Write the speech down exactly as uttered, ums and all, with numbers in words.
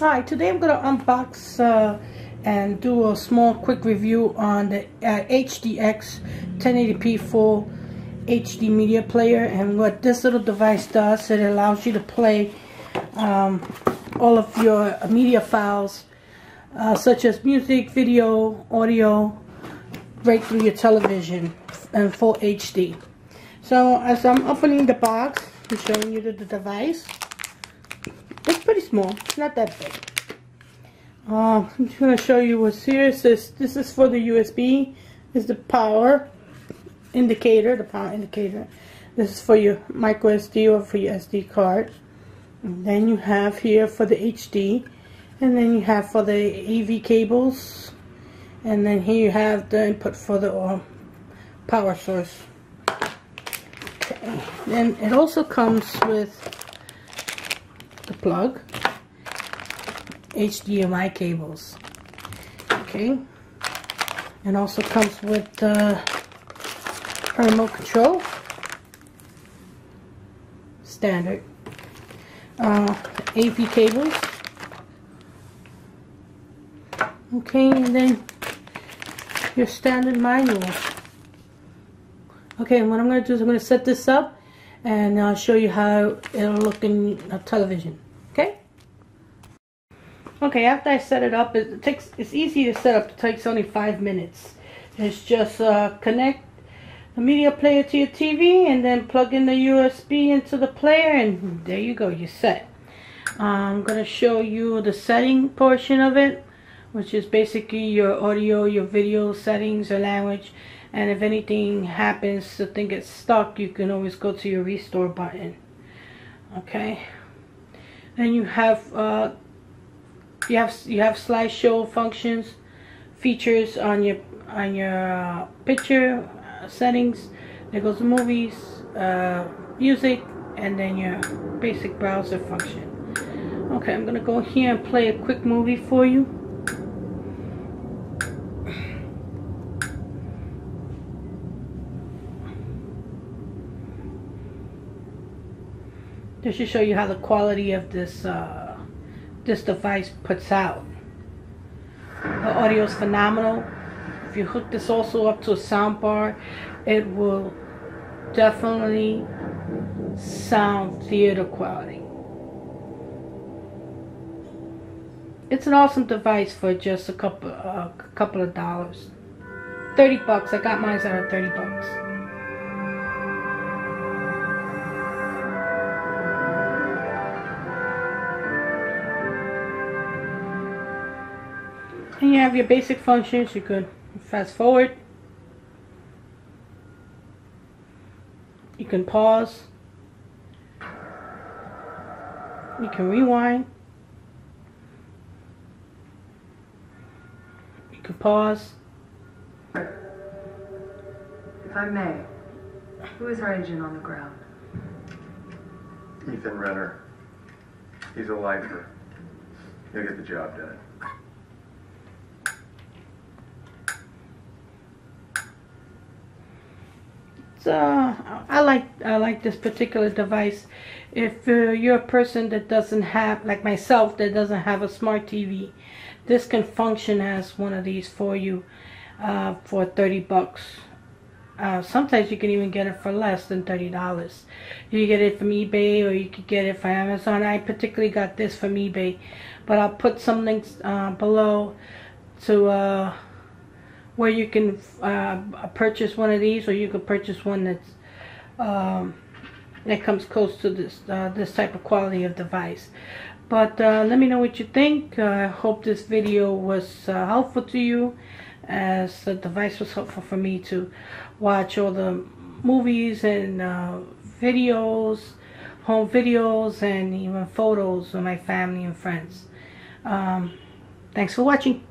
Hi, today I'm going to unbox uh, and do a small quick review on the uh, H D X ten eighty p full H D media player. And what this little device does, it allows you to play um, all of your media files uh, such as music, video, audio, right through your television in full H D. So as I'm opening the box and showing you the, the device, it's pretty small, it's not that big. Uh, I'm just going to show you what's here. It says, this is for the U S B, this is the power indicator, the power indicator. This is for your micro S D or for your S D card. And then you have here for the H D, and then you have for the A V cables, and then here you have the input for the uh, power source. Okay. And it also comes with the plug, H D M I cables, okay, and also comes with the uh, remote control, standard, uh, A V cables, okay, and then your standard manual. Okay, and what I'm going to do is I'm going to set this up, and I'll show you how it'll look in a television. Okay. Okay. After I set it up, it takes. It's easy to set up. It takes only five minutes. It's just uh, connect the media player to your T V, and then plug in the U S B into the player, and there you go. You're set. I'm gonna show you the setting portion of it, which is basically your audio, your video settings, your language, and if anything happens, the thing gets stuck, you can always go to your restore button. Okay, then you have uh, you have you have slideshow functions, features on your on your uh, picture uh, settings. There goes the movies, uh, music, and then your basic browser function. Okay, I'm gonna go here and play a quick movie for you. Just to show you how the quality of this uh, this device puts out. The audio is phenomenal. If you hook this also up to a sound bar, it will definitely sound theater quality. It's an awesome device for just a couple uh, couple of dollars, thirty bucks. I got mine out of thirty bucks. And you have your basic functions. You could fast forward, you can pause, you can rewind, you can pause. If I may, who is our agent on the ground? Ethan Renner. He's a lifer. He'll get the job done. So uh, I like I like this particular device. If uh, you're a person that doesn't have, like myself, that doesn't have a smart T V, this can function as one of these for you uh, for thirty bucks. Uh, sometimes you can even get it for less than thirty dollars. You get it from eBay, or you could get it from Amazon. I particularly got this from eBay, but I'll put some links uh, below to. Uh, where you can uh, purchase one of these, or you could purchase one that's um, that comes close to this uh, this type of quality of device. But uh, let me know what you think. uh, I hope this video was uh, helpful to you, as the device was helpful for me to watch all the movies and uh, videos, home videos, and even photos of my family and friends. Um, thanks for watching.